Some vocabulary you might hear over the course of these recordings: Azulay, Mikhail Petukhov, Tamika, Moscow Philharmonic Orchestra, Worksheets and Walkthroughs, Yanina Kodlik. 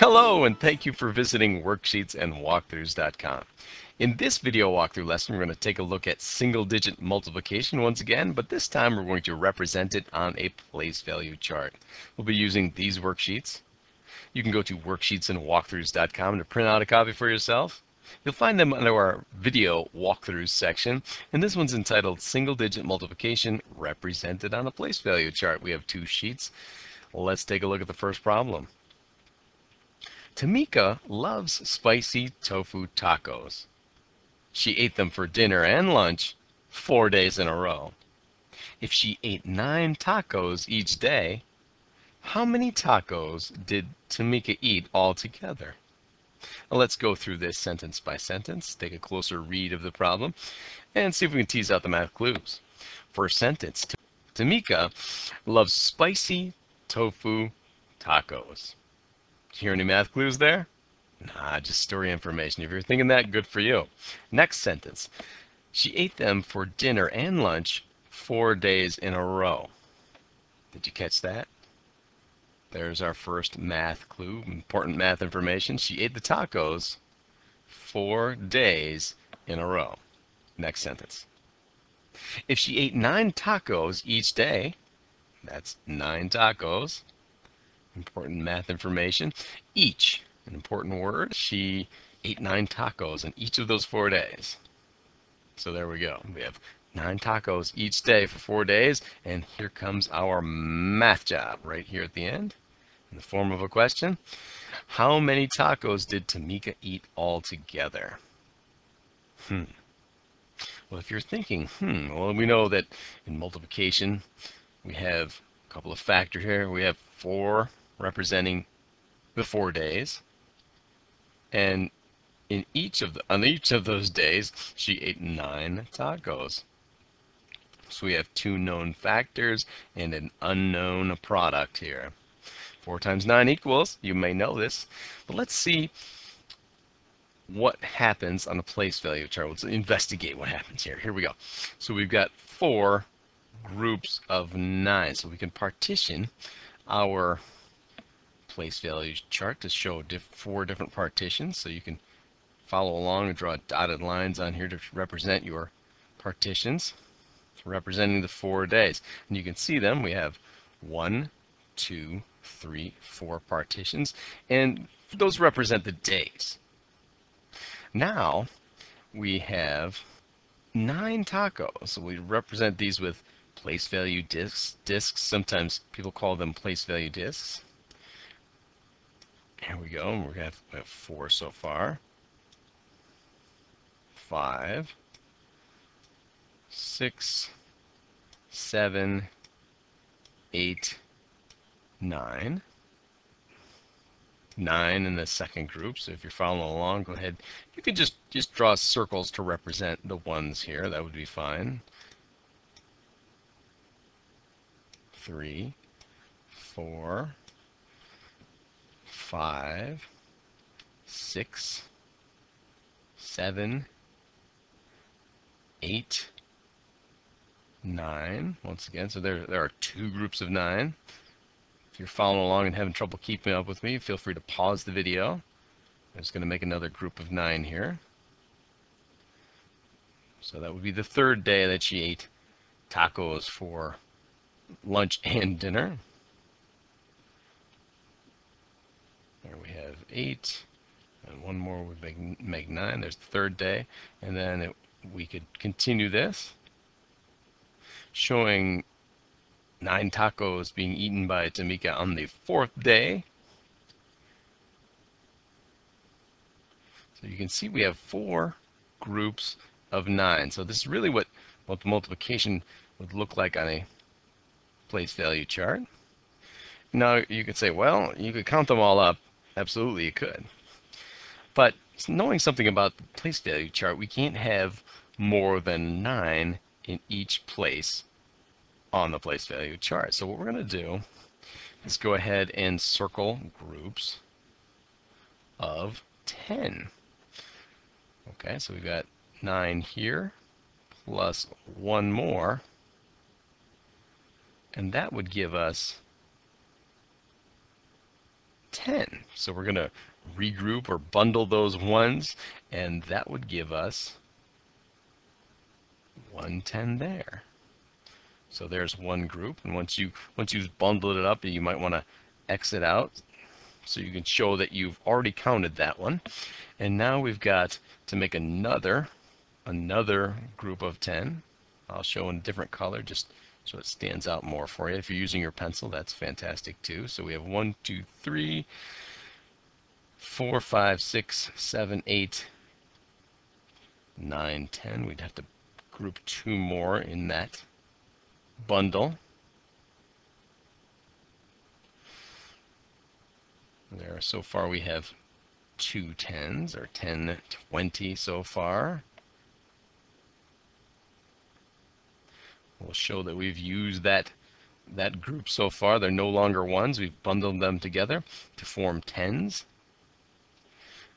Hello, and thank you for visiting worksheetsandwalkthroughs.com. In this video walkthrough lesson, we're going to take a look at single-digit multiplication once again, but this time we're going to represent it on a place value chart. We'll be using these worksheets. You can go to worksheetsandwalkthroughs.com to print out a copy for yourself. You'll find them under our video walkthroughs section, and this one's entitled Single-Digit Multiplication Represented on a Place Value Chart. We have two sheets. Let's take a look at the first problem. Tamika loves spicy tofu tacos. She ate them for dinner and lunch 4 days in a row. If she ate 9 tacos each day, how many tacos did Tamika eat altogether? Now let's go through this sentence by sentence, take a closer read of the problem, and see if we can tease out the math clues. First sentence, Tamika loves spicy tofu tacos. Hear any math clues there? Nah, just story information. If you're thinking that, good for you. Next sentence. She ate them for dinner and lunch 4 days in a row. Did you catch that? There's our first math clue, important math information. She ate the tacos 4 days in a row. Next sentence. If she ate 9 tacos each day, that's 9 tacos. Important math information. Each, an important word. She ate 9 tacos in each of those 4 days. So there we go. We have 9 tacos each day for 4 days. And here comes our math job right here at the end in the form of a question. How many tacos did Tamika eat altogether? Well, if you're thinking, well, we know that in multiplication, we have a couple of factors here. We have 4. Representing the 4 days, and on each of those days she ate 9 tacos. So we have 2 known factors and an unknown product here. 4 times 9 equals, you may know this, but let's see what happens on the place value chart. Let's investigate what happens here. Here we go. So we've got 4 groups of 9, so we can partition our place value chart to show 4 different partitions, so you can follow along and draw dotted lines on here to represent your partitions representing the 4 days. And you can see them. We have 1, 2, 3, 4 partitions, and those represent the days. Now we have 9 tacos, so we represent these with place value discs. Sometimes people call them place value discs. Here we go, we have 4 so far, 5, 6, 7, 8, 9. 9 in the second group, so if you're following along, go ahead. You can just draw circles to represent the ones here, that would be fine. 3, 4, 5, 6, 7, 8, 9. Once again, so there are 2 groups of 9. If you're following along and having trouble keeping up with me, feel free to pause the video. I'm just going to make another group of 9 here. So that would be the 3rd day that she ate tacos for lunch and dinner. There we have 8, and one more would make 9. There's the 3rd day, and then we could continue this, showing 9 tacos being eaten by Tamika on the 4th day. So you can see we have 4 groups of 9. So this is really what the multiplication would look like on a place value chart. Now you could say, well, you could count them all up. Absolutely, you could. But knowing something about the place value chart, we can't have more than 9 in each place on the place value chart. So what we're going to do is go ahead and circle groups of 10. Okay, so we've got 9 here plus 1 more, and that would give us 10. So we're going to regroup or bundle those ones, and that would give us 110 there. So there's one group, and once you've bundled it up, you might want to exit out so you can show that you've already counted that one. And now we've got to make another group of 10. I'll show in a different color just so it stands out more for you. If you're using your pencil, that's fantastic too. So we have 1, 2, 3, 4, 5, 6, 7, 8, 9, 10. We'd have to group 2 more in that bundle. There, so far we have 2 10s, or 10, 20 so far. We'll show that we've used that group so far. They're no longer ones. We've bundled them together to form 10s.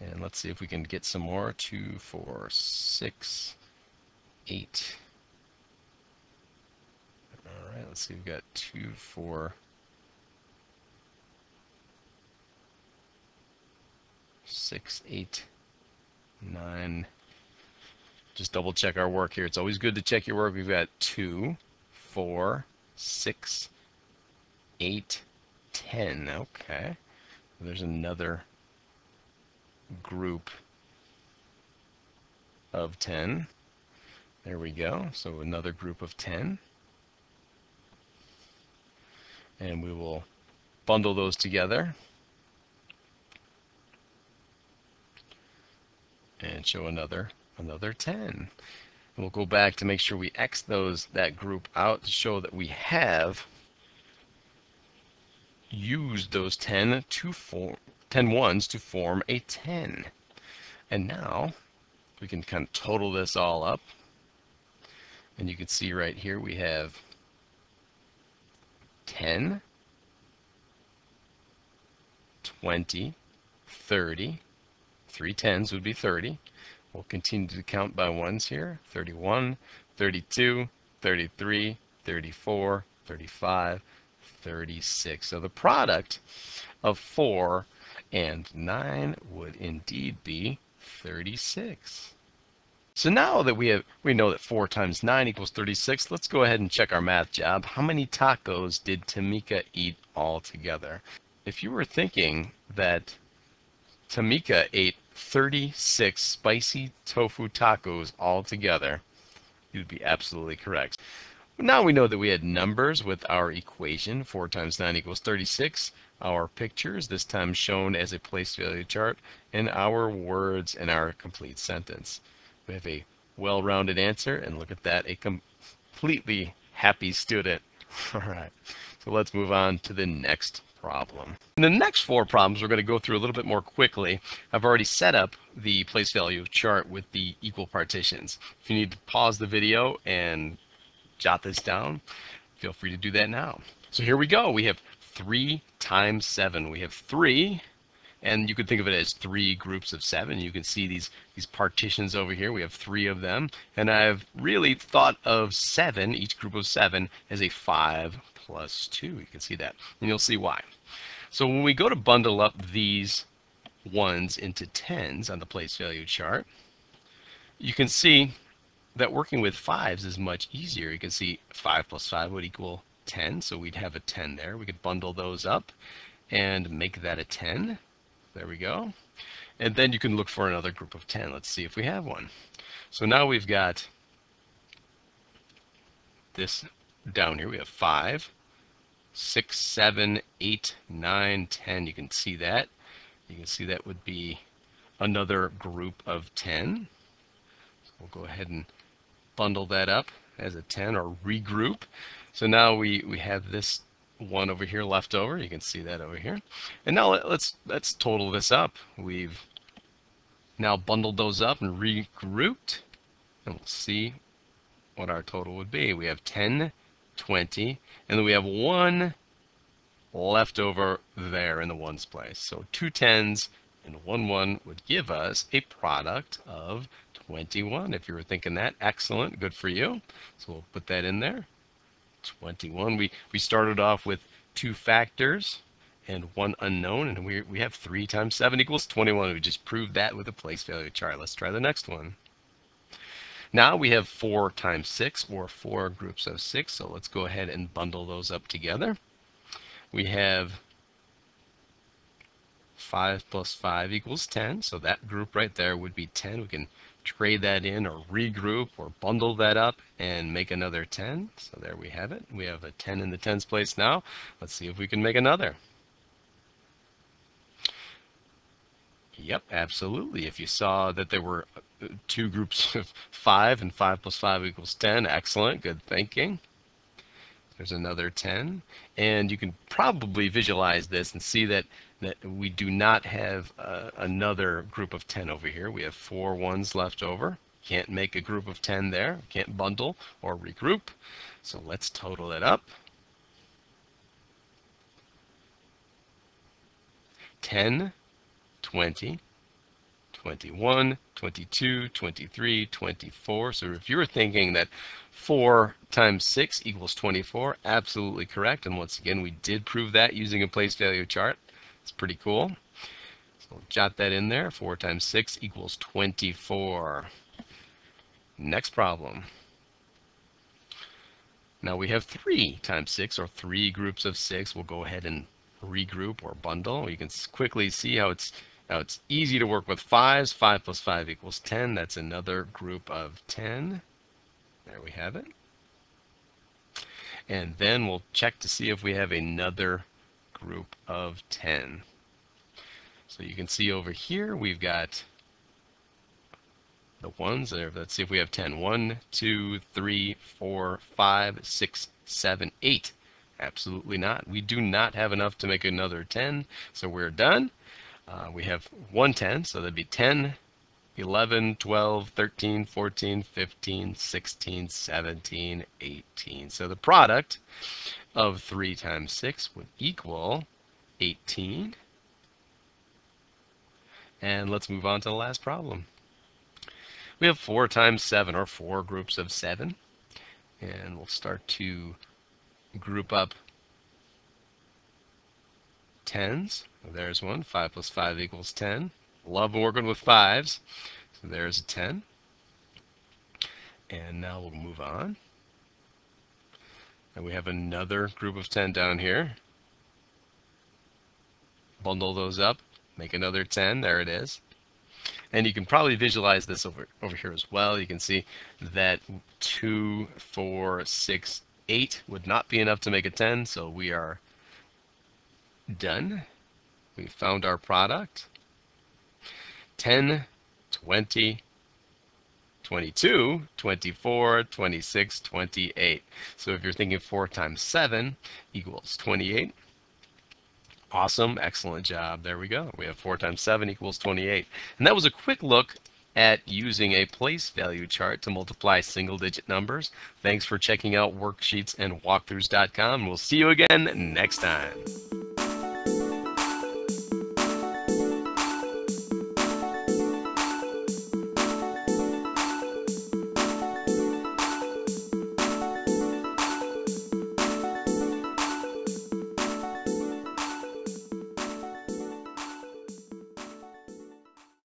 And let's see if we can get some more. 2, 4, 6, 8. All right, let's see, we've got 2, 4, 6, 8, 9. Just double check our work here. It's always good to check your work. We've got 2, 4, 6, 8, 10. Okay, there's another group of 10. There we go. So another group of 10. And we will bundle those together and show another 10. And we'll go back to make sure we X that group out to show that we have used those 10 ones to form a 10. And now we can kind of total this all up. And you can see right here we have 10, 20, 30. 3 10s would be 30. We'll continue to count by ones here. 31, 32, 33, 34, 35, 36. So the product of 4 and 9 would indeed be 36. So now that we know that 4 times 9 equals 36, let's go ahead and check our math job. How many tacos did Tamika eat altogether? If you were thinking that Tamika ate 36 spicy tofu tacos altogether, you'd be absolutely correct. Now we know that we had numbers with our equation. 4 times 9 equals 36. Our pictures, this time shown as a place value chart, and our words in our complete sentence. We have a well-rounded answer, and look at that, a completely happy student. All right, so let's move on to the next problem. In the next 4 problems, we're going to go through a little bit more quickly. I've already set up the place value chart with the equal partitions. If you need to pause the video and jot this down, feel free to do that now. So here we go. We have 3 times 7. We have 3, and you can think of it as 3 groups of 7. You can see these partitions over here. We have 3 of them, and I've really thought of 7, each group of 7, as a 5 plus 2. You can see that, and you'll see why. So when we go to bundle up these 1s into 10s on the place value chart, you can see that working with 5s is much easier. You can see 5 plus 5 would equal 10, so we'd have a 10 there. We could bundle those up and make that a 10. There we go. And then you can look for another group of 10. Let's see if we have one. So now we've got this down here. We have 5, 6, 7, 8, 9, 10. You can see that. You can see that would be another group of 10. So we'll go ahead and bundle that up as a 10, or regroup. So now we have this one over here left over. You can see that over here. And now let's total this up. We've now bundled those up and regrouped, and we'll see what our total would be. We have 10, 20, and then we have 1 left over there in the ones place. So 2 10s and 1 1 would give us a product of 21. If you were thinking that, excellent, good for you. So we'll put that in there. 21. We started off with 2 factors, and one unknown, and we have 3 times 7 equals 21. We just proved that with a place value chart. Let's try the next one. Now we have 4 times 6, or 4 groups of 6, so let's go ahead and bundle those up together. We have 5 plus 5 equals 10, so that group right there would be 10. We can trade that in or regroup or bundle that up and make another 10. So there we have it. We have a 10 in the tens place now. Let's see if we can make another. Yep, absolutely. If you saw that there were 2 groups of 5 and 5 plus 5 equals 10, excellent, good thinking. There's another 10, and you can probably visualize this and see that we do not have another group of 10 over here. We have 4 ones left over. Can't make a group of 10 there. Can't bundle or regroup. So let's total it up. 10, 20, 21, 22, 23, 24. So if you were thinking that 4 times 6 equals 24, absolutely correct. And once again, we did prove that using a place value chart. It's pretty cool. So we'll jot that in there. 4 times 6 equals 24. Next problem. Now we have 3 times 6, or 3 groups of 6. We'll go ahead and regroup or bundle. You can quickly see how it's easy to work with 5s. 5 plus 5 equals 10. That's another group of 10. There we have it. And then we'll check to see if we have another group of 10. So you can see over here we've got the ones there. Let's see if we have 10. 1, 2, 3, 4, 5, 6, 7, 8. Absolutely not. We do not have enough to make another 10, so we're done. We have 1 10, so that'd be 10, 11, 12, 13, 14, 15, 16, 17, 18. So the product of 3 times 6 would equal 18. And let's move on to the last problem. We have 4 times 7, or 4 groups of 7. And we'll start to group up 10s. There's one. 5 plus 5 equals 10. Love working with 5s. So there's a 10. And now we'll move on. And we have another group of 10 down here. Bundle those up. Make another 10. There it is. And you can probably visualize this over here as well. You can see that 2, 4, 6, 8 would not be enough to make a 10. So we are done. We found our product. 10, 20, 22, 24, 26, 28. So if you're thinking 4 times 7 equals 28, awesome, excellent job. There we go. We have 4 times 7 equals 28. And that was a quick look at using a place value chart to multiply single-digit numbers. Thanks for checking out worksheetsandwalkthroughs.com. We'll see you again next time.